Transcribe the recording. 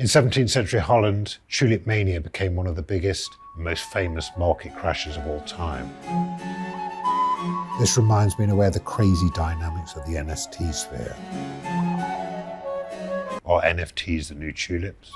In 17th century Holland, tulip mania became one of the biggest, most famous market crashes of all time. This reminds me in a way of the crazy dynamics of the NFT sphere. Are NFTs the new tulips?